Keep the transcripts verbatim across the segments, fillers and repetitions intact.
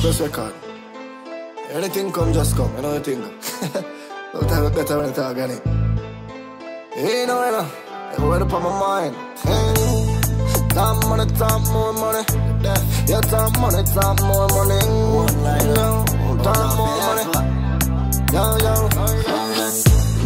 Press record. Anything come, just come. You know the thing. Don't have it better than it organic. You know, you know. It went up on my mind. Hey. Time money, time more money. Yeah, time money, time more money. You know, time more money. Yo, yo.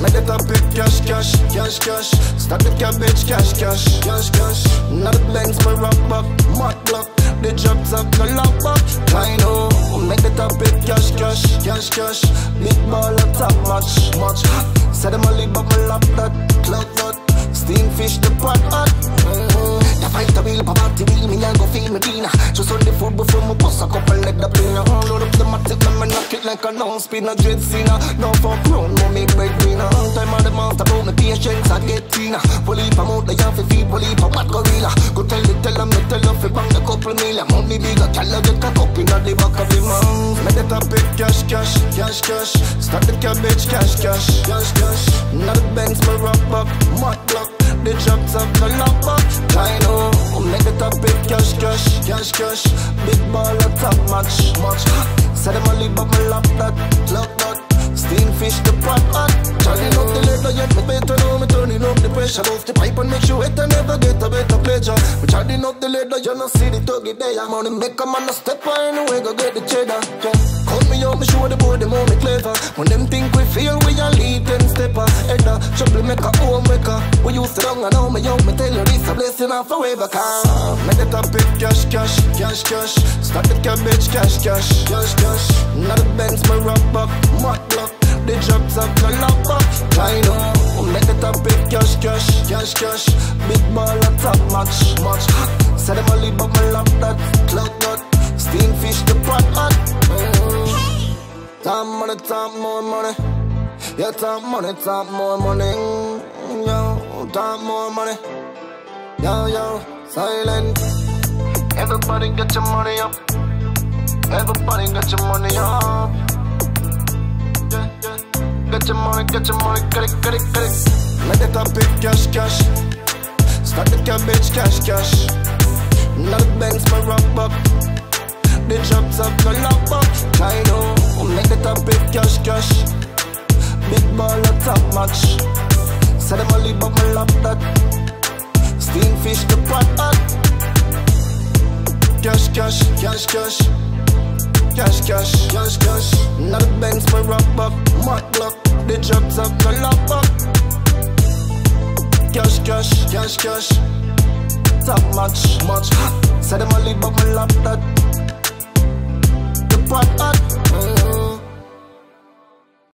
Make it up, big cash, cash, cash, cash. Start with your bitch, cash, cash, cash, cash. Not a blank, my rub up, my block. The jobs are collab up. I know. Make it up, big cash, cash, cash, cash. Big ball, a top much, much. Said I'm a lead, but my lap that, clock that. Steam fish the pot hot. The fight the wheel, pop out the wheel, me and go feel me greener. Just on the food before my boss, a couple like the planer. Load up the matic, let me knock it like a non-spinner. Dread sinner, no fuck round, no make bread greener. Time on the monster, about my patience, I get thinner. Believe I'm out the young for feet, believe I'm mad gorilla. Go tell the teller, me tell her, fi bang the couple million. Money bigger, can't let it cut up in the back of the mouth. Make it a big cash, cash, cash, cash. Start the cabbage, cash, cash, cash, cash. Not the banks, my wrap up, mud block. The jobs of the lap up, I know. Make it up big cash, cash, cash, cash. Big ball at top match, match. Said I'm a leave up my lap that, lap that. Steam fish the pot hot. Turning up the letter, yet me better know me. Turning up the pressure off the pipe and make you hit and never get a better pleasure. Me turning up the letter, you know see the tuggy day. I'm on the make a man a step on the way, go get the cheddar. Cut me out, me show the boy, the more me clever. When them think we feel we are lead, then stepper. Edda, trouble make a home maker. We used to wrong and now me out, me tell you this a blessing and forever come. Make it a big cash, cash, cash, cash. Start the cabbage, cash, cash, cash, cash. Not the Benz, my rubber, mud block. The jobs of the lava, I know. Make it a big cash, cash, cash, cash. Big ball and top match, match. Said I'm a lead, but my lap that, clock that. Steam fish the pot hot. Time money, time more money. Yeah, time money, time more money. Yo, time more money. Yo, yo, silent. Everybody get your money up. Everybody get your money up. Yeah, yeah. Get your money, get your money, get it, get it, get it. Make it a big cash, cash. Start the cabbage, cash, cash. Not the banks, my wrap up. The jobs of the lava, I know. Make it a big cash, cash. Big ball at top match. Said I'm a leave up my lap that. Steam fish the pot hot. Cash, cash, cash, cash. Cash, cash, cash, cash. Not the banks, my wrap up, mud block. The jobs of the lava. Cash, cash, cash, cash. Top match, match. Said I'm a leave up my lap that.